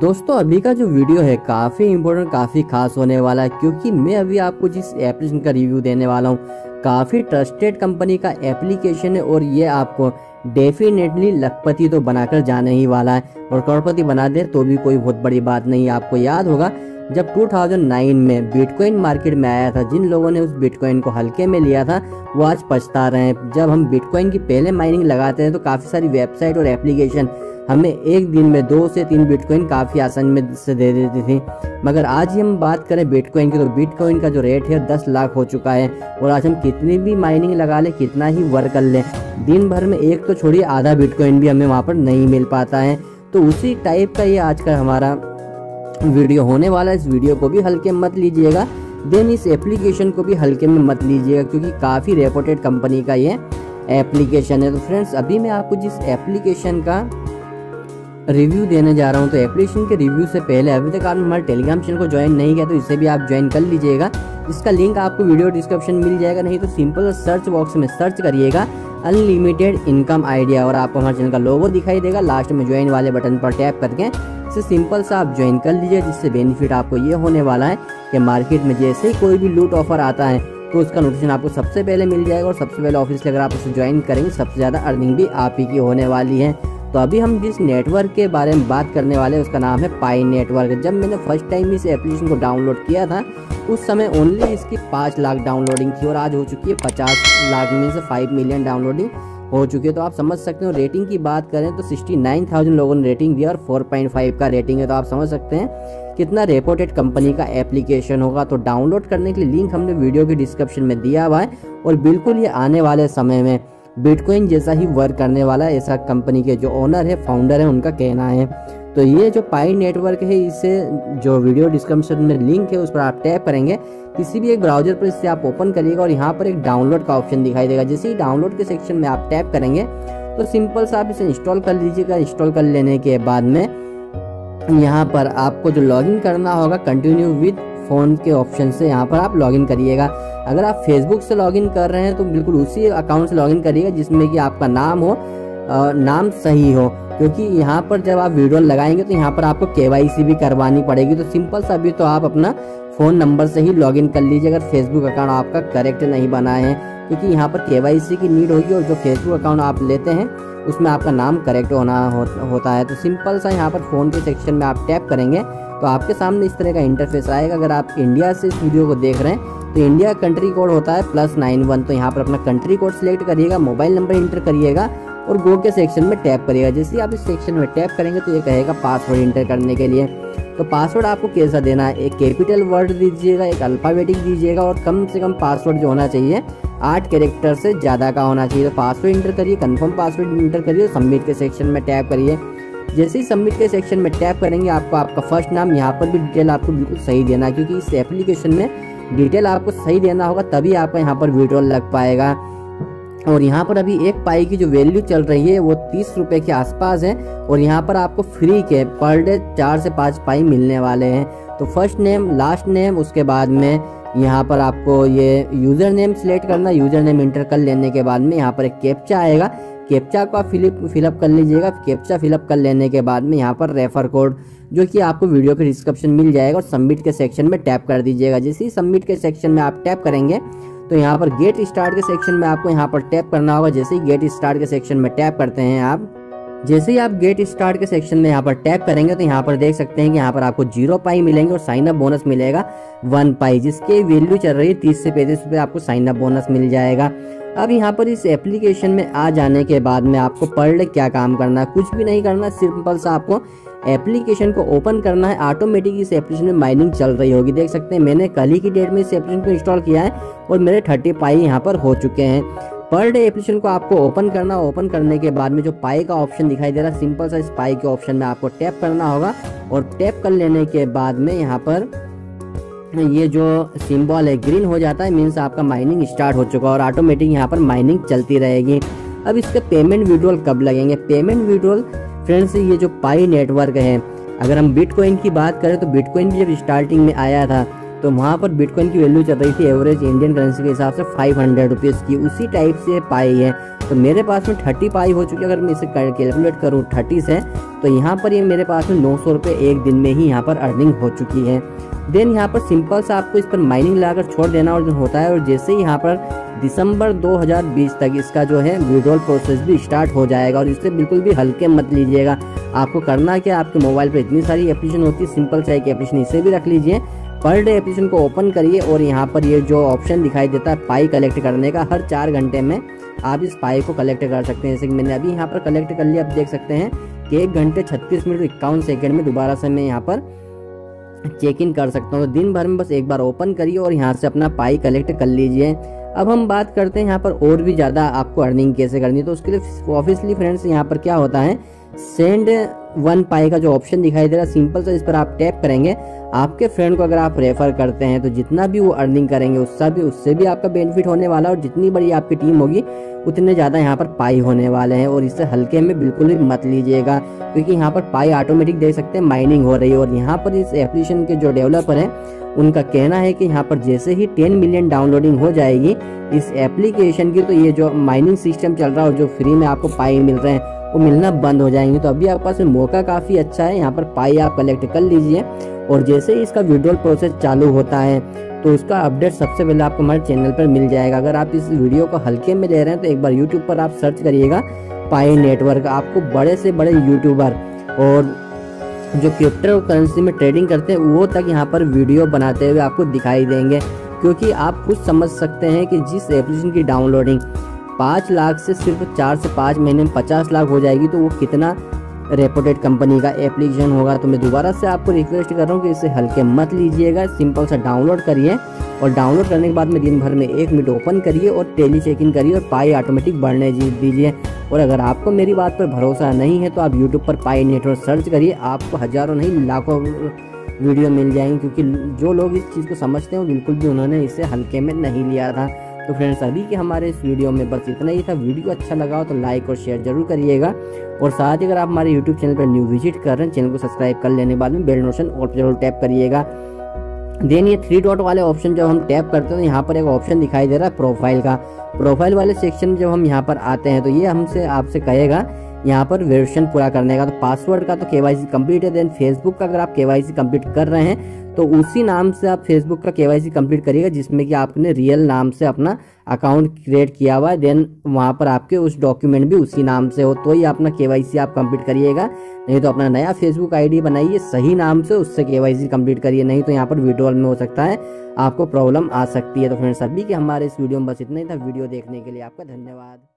दोस्तों अभी का जो वीडियो है काफ़ी इम्पोर्टेंट काफ़ी खास होने वाला है, क्योंकि मैं अभी आपको जिस एप्लीकेशन का रिव्यू देने वाला हूँ काफ़ी ट्रस्टेड कंपनी का एप्लीकेशन है और ये आपको डेफिनेटली लखपति तो बनाकर जाने ही वाला है और करोड़पति बना दे तो भी कोई बहुत बड़ी बात नहीं है। आपको याद होगा जब 2009 में बिटकॉइन मार्केट में आया था, जिन लोगों ने उस बिटकॉइन को हल्के में लिया था वो आज पछता रहे हैं। जब हम बिटकॉइन की पहले माइनिंग लगाते हैं तो काफ़ी सारी वेबसाइट और एप्लीकेशन हमें एक दिन में 2 से 3 बिटकॉइन काफ़ी आसानी में से दे देती थी, मगर आज ही हम बात करें बिटकॉइन की तो बिटकॉइन का जो रेट है 10 लाख हो चुका है और आज हम कितनी भी माइनिंग लगा लें, कितना ही वर्क कर लें, दिन भर में एक तो छोड़िए आधा बिटकॉइन भी हमें वहाँ पर नहीं मिल पाता है। तो उसी टाइप का ये आज का हमारा वीडियो होने वाला है। इस वीडियो को भी हल्के मत लीजिएगा, देन इस एप्लीकेशन को भी हल्के में मत लीजिएगा, क्योंकि काफ़ी रेपोर्टेड कंपनी का ये एप्लीकेशन है। तो फ्रेंड्स अभी मैं आपको जिस एप्लीकेशन का रिव्यू देने जा रहा हूं, तो एप्लीकेशन के रिव्यू से पहले अभी तक आपने हमारे टेलीग्राम चैनल को ज्वाइन नहीं किया तो इसे भी आप ज्वाइन कर लीजिएगा, जिसका लिंक आपको वीडियो डिस्क्रिप्शन मिल जाएगा। नहीं तो सिंपल सर्च बॉक्स में सर्च करिएगा अनलिमिटेड इनकम आइडिया और आपको हमारे चैनल का लोगो दिखाई देगा। लास्ट में ज्वाइन वाले बटन पर टैप करके इसे सिंपल सा आप ज्वाइन कर लीजिए, जिससे बेनिफिट आपको ये होने वाला है कि मार्केट में जैसे ही कोई भी लूट ऑफर आता है तो उसका नोटिफिकेशन आपको सबसे पहले मिल जाएगा और सबसे पहले ऑफिस लेकर आप उसे ज्वाइन करेंगे, सबसे ज़्यादा अर्निंग भी आप ही की होने वाली है। तो अभी हम जिस नेटवर्क के बारे में बात करने वाले हैं उसका नाम है पाई नेटवर्क। जब मैंने फर्स्ट टाइम इस एप्लीकेशन को डाउनलोड किया था उस समय ओनली इसकी 5 लाख डाउनलोडिंग थी और आज हो चुकी है 50 लाख में से 5 मिलियन डाउनलोडिंग हो चुकी है। तो आप समझ सकते हो रेटिंग की बात करें तो 69,000 लोगों ने रेटिंग दिया और 4.5 का रेटिंग है। तो आप समझ सकते हैं कितना रेपोर्टेड कंपनी का एप्लीकेशन होगा। तो डाउनलोड करने के लिए लिंक हमने वीडियो के डिस्क्रिप्शन में दिया हुआ है और बिल्कुल ये आने वाले समय में बिटकॉइन जैसा ही वर्क करने वाला है, ऐसा कंपनी के जो ओनर है फाउंडर है उनका कहना है। तो ये जो पाई नेटवर्क है इसे जो वीडियो डिस्क्रिप्शन में लिंक है उस पर आप टैप करेंगे, किसी भी एक ब्राउजर पर इससे आप ओपन करिएगा और यहाँ पर एक डाउनलोड का ऑप्शन दिखाई देगा। जैसे ही डाउनलोड के सेक्शन में आप टैप करेंगे तो सिंपल सा आप इसे इंस्टॉल कर लीजिएगा। इंस्टॉल कर लेने के बाद में यहाँ पर आपको जो लॉगिन करना होगा कंटिन्यू विद फ़ोन के ऑप्शन से यहाँ पर आप लॉगिन करिएगा। अगर आप फेसबुक से लॉगिन कर रहे हैं तो बिल्कुल उसी अकाउंट से लॉगिन करिएगा जिसमें कि आपका नाम हो, नाम सही हो, क्योंकि यहाँ पर जब आप वीडियो लगाएंगे तो यहाँ पर आपको KYC भी करवानी पड़ेगी। तो सिंपल सा भी तो आप अपना फ़ोन नंबर से ही लॉगिन कर लीजिए अगर फेसबुक अकाउंट आपका करेक्ट नहीं बना है, क्योंकि यहाँ पर KYC की नीड होगी और जो फेसबुक अकाउंट आप लेते हैं उसमें आपका नाम करेक्ट होना होता है। तो सिंपल सा यहाँ पर फ़ोन के सेक्शन में आप टैप करेंगे तो आपके सामने इस तरह का इंटरफेस आएगा। अगर आप इंडिया से इस वीडियो को देख रहे हैं तो इंडिया कंट्री कोड होता है +91, तो यहाँ पर अपना कंट्री कोड सिलेक्ट करिएगा, मोबाइल नंबर इंटर करिएगा और गो के सेक्शन में टैप करिएगा। जैसे ही आप इस सेक्शन में टैप करेंगे तो ये कहेगा पासवर्ड इंटर करने के लिए। तो पासवर्ड आपको कैसा देना है, एक कैपिटल वर्ड दीजिएगा, एक अल्फ़ाबेटिक दीजिएगा और कम से कम पासवर्ड जो होना चाहिए 8 कैरेक्टर से ज़्यादा का होना चाहिए। तो पासवर्ड इंटर करिए, कन्फर्म पासवर्ड इंटर करिए, सबमिट के सेक्शन में टैप करिए। जैसे ही सबमिट के सेक्शन में टैप करेंगे आपको आपका फर्स्ट नाम, यहाँ पर भी डिटेल आपको बिल्कुल सही देना है, क्योंकि इस एप्लीकेशन में डिटेल आपको सही देना होगा तभी आपका यहाँ पर विड्रॉल लग पाएगा। और यहाँ पर अभी एक पाई की जो वैल्यू चल रही है वो 30 रुपये के आसपास है और यहाँ पर आपको फ्री के पर डे 4 से 5 पाई मिलने वाले हैं। तो फर्स्ट नेम, लास्ट नेम, उसके बाद में यहाँ पर आपको ये यूज़र नेम सिलेक्ट करना, यूज़र नेम इंटर कर लेने के बाद में यहाँ पर एक कैप्चा आएगा, कैप्चा को आप फिलअप कर लीजिएगा। कैप्चा फिलअप कर लेने के बाद में यहाँ पर रेफर कोड जो कि आपको वीडियो के डिस्क्रिप्शन मिल जाएगा और सबमिट के सेक्शन में टैप कर दीजिएगा। जैसे ही सबमिट के सेक्शन में आप टैप करेंगे तो यहाँ पर गेट स्टार्ट के सेक्शन में आपको यहाँ पर टैप करना होगा। जैसे ही गेट स्टार्ट के सेक्शन में टैप करते हैं आप, जैसे ही आप गेट स्टार्ट के सेक्शन में यहाँ पर टैप करेंगे तो यहाँ पर देख सकते हैं कि यहाँ पर आपको 0 पाई मिलेंगे और साइन अप बोनस मिलेगा 1 पाई, जिसकी वैल्यू चल रही है 30 से 35 रुपये, आपको साइन अप बोनस मिल जाएगा। अब यहाँ पर इस एप्लीकेशन में आ जाने के बाद में आपको पर डे क्या काम करना है, कुछ भी नहीं करना, सिंपल सा आपको एप्लीकेशन को ओपन करना है। ऑटोमेटिक इस एप्लीकेशन में माइनिंग चल रही होगी। देख सकते हैं मैंने कल ही की डेट में इस एप्लीकेशन को इंस्टॉल किया है और मेरे 30 पाई यहाँ पर हो चुके हैं। पर डे एप्लीकेशन को आपको ओपन करना, ओपन करने के बाद में जो पाई का ऑप्शन दिखाई दे रहा है सिंपल सा इस पाई के ऑप्शन में आपको टैप करना होगा और टैप कर लेने के बाद में यहाँ पर ये जो सिंबल है ग्रीन हो जाता है, मीन्स आपका माइनिंग स्टार्ट हो चुका है और ऑटोमेटिक यहाँ पर माइनिंग चलती रहेगी। अब इसके पेमेंट विड्रॉल कब लगेंगे, पेमेंट विड्रॉल फ्रेंड्स ये जो पाई नेटवर्क है, अगर हम बिटकॉइन की बात करें तो बिटकॉइन भी जब स्टार्टिंग में आया था तो वहाँ पर बिटकॉइन की वैल्यू चल रही थी एवरेज इंडियन करेंसी के हिसाब से 500 रुपीज़ की। उसी टाइप से पाई है, तो मेरे पास में 30 पाई हो चुकी है। अगर मैं इसे कैलकुलेट करूँ 30 से, तो यहाँ पर ये मेरे पास में 900 रुपये एक दिन में ही यहाँ पर अर्निंग हो चुकी है। देन यहाँ पर सिंपल सा आपको इस पर माइनिंग लाकर छोड़ देना और जो होता है, और जैसे ही यहाँ पर दिसंबर 2020 तक इसका जो है विड्रॉल प्रोसेस भी स्टार्ट हो जाएगा। और इससे बिल्कुल भी हल्के मत लीजिएगा। आपको करना क्या, आपके मोबाइल पर इतनी सारी एप्लीकेशन होती है, सिंपल सा एक एप्लीकेशन इसे भी रख लीजिए। पर डे एप्लीकेशन को ओपन करिए और यहाँ पर ये जो ऑप्शन दिखाई देता है पाई कलेक्ट करने का, हर 4 घंटे में आप इस पाई को कलेक्ट कर सकते हैं। जैसे कि मैंने अभी यहाँ पर कलेक्ट कर लिया। आप देख सकते हैं कि 1 घंटे 36 मिनट 51 सेकेंड में दोबारा से मैं यहाँ पर चेक इन कर सकता हूँ। दिन भर में बस एक बार ओपन करिए और यहाँ से अपना पाई कलेक्ट कर लीजिए। अब हम बात करते हैं यहाँ पर और भी ज़्यादा आपको अर्निंग कैसे करनी है, तो उसके लिए ऑब्वियसली फ्रेंड्स यहाँ पर क्या होता है, सेंड 1 पाई का जो ऑप्शन दिखाई दे रहा है, सिंपल सा इस पर आप टैप करेंगे। आपके फ्रेंड को अगर आप रेफ़र करते हैं तो जितना भी वो अर्निंग करेंगे उससे भी आपका बेनिफिट होने वाला है। और जितनी बड़ी आपकी टीम होगी उतने ज़्यादा यहाँ पर पाई होने वाले हैं। और इससे हल्के में बिल्कुल भी मत लीजिएगा, क्योंकि यहाँ पर पाई ऑटोमेटिक देख सकते हैं माइनिंग हो रही है। और यहाँ पर इस एप्लीकेशन के जो डेवलपर हैं उनका कहना है कि यहाँ पर जैसे ही 10 मिलियन डाउनलोडिंग हो जाएगी इस एप्लीकेशन की, तो ये जो माइनिंग सिस्टम चल रहा है और जो फ्री में आपको पाई मिल रहे हैं वो मिलना बंद हो जाएंगे। तो अभी आपके पास मौका काफ़ी अच्छा है, यहाँ पर पाई आप कलेक्ट कर लीजिए। और जैसे ही इसका विड्रॉल प्रोसेस चालू होता है तो उसका अपडेट सबसे पहले आपको हमारे चैनल पर मिल जाएगा। अगर आप इस वीडियो को हल्के में ले रहे हैं तो एक बार यूट्यूब पर आप सर्च करिएगा पाई नेटवर्क। आपको बड़े से बड़े यूट्यूबर और जो क्रिप्टो करेंसी में ट्रेडिंग करते हैं वो तक यहाँ पर वीडियो बनाते हुए आपको दिखाई देंगे, क्योंकि आप खुद समझ सकते हैं कि जिस एप्लीकेशन की डाउनलोडिंग 5 लाख से सिर्फ 4 से 5 महीने में 50 लाख हो जाएगी, तो वो कितना रेपुटेड कंपनी का एप्लीकेशन होगा। तो मैं दोबारा से आपको रिक्वेस्ट कर रहा हूँ कि इसे हल्के मत लीजिएगा, सिंपल सा डाउनलोड करिए। और डाउनलोड करने के बाद में दिन भर में 1 मिनट ओपन करिए और टेली चेक इन करिए और पाई ऑटोमेटिक बढ़ने दीजिए। और अगर आपको मेरी बात पर भरोसा नहीं है तो आप यूट्यूब पर पाई नेटवर्क सर्च करिए, आपको हज़ारों नहीं लाखों वीडियो मिल जाएंगी, क्योंकि जो लोग इस चीज़ को समझते हैं बिल्कुल भी उन्होंने इसे हल्के में नहीं लिया था। तो फ्रेंड्स अभी के हमारे इस वीडियो में बस इतना ही था। वीडियो अच्छा लगा हो तो लाइक और शेयर जरूर करिएगा। और साथ ही अगर आप हमारे यूट्यूब चैनल पर न्यू विजिट कर रहे हैं, चैनल को सब्सक्राइब कर लेने के बाद में बेल नोशन और जरूर टैप करिएगा। देन ये 3 डॉट वाले ऑप्शन जब हम टैप करते हैं तो यहाँ पर एक ऑप्शन दिखाई दे रहा है प्रोफाइल का। प्रोफाइल वाले सेक्शन में जब हम यहाँ पर आते हैं तो ये हमसे आपसे कहेगा यहाँ पर वेरिफिकेशन पूरा करने का। तो पासवर्ड का तो KYC कंप्लीट है। देन फेसबुक का अगर आप KYC कंप्लीट कर रहे हैं तो उसी नाम से आप फेसबुक का KYC कंप्लीट करिएगा, जिसमें कि आपने रियल नाम से अपना अकाउंट क्रिएट किया हुआ है। देन वहाँ पर आपके उस डॉक्यूमेंट भी उसी नाम से हो तो ही अपना KYC आप कंप्लीट करिएगा, नहीं तो अपना नया फेसबुक ID बनाइए सही नाम से, उससे KYC कंप्लीट करिए, नहीं तो यहाँ पर विड्रॉल में हो सकता है आपको प्रॉब्लम आ सकती है। तो फ्रेंड्स अभी के हमारे इस वीडियो में बस इतना ही था। वीडियो देखने के लिए आपका धन्यवाद।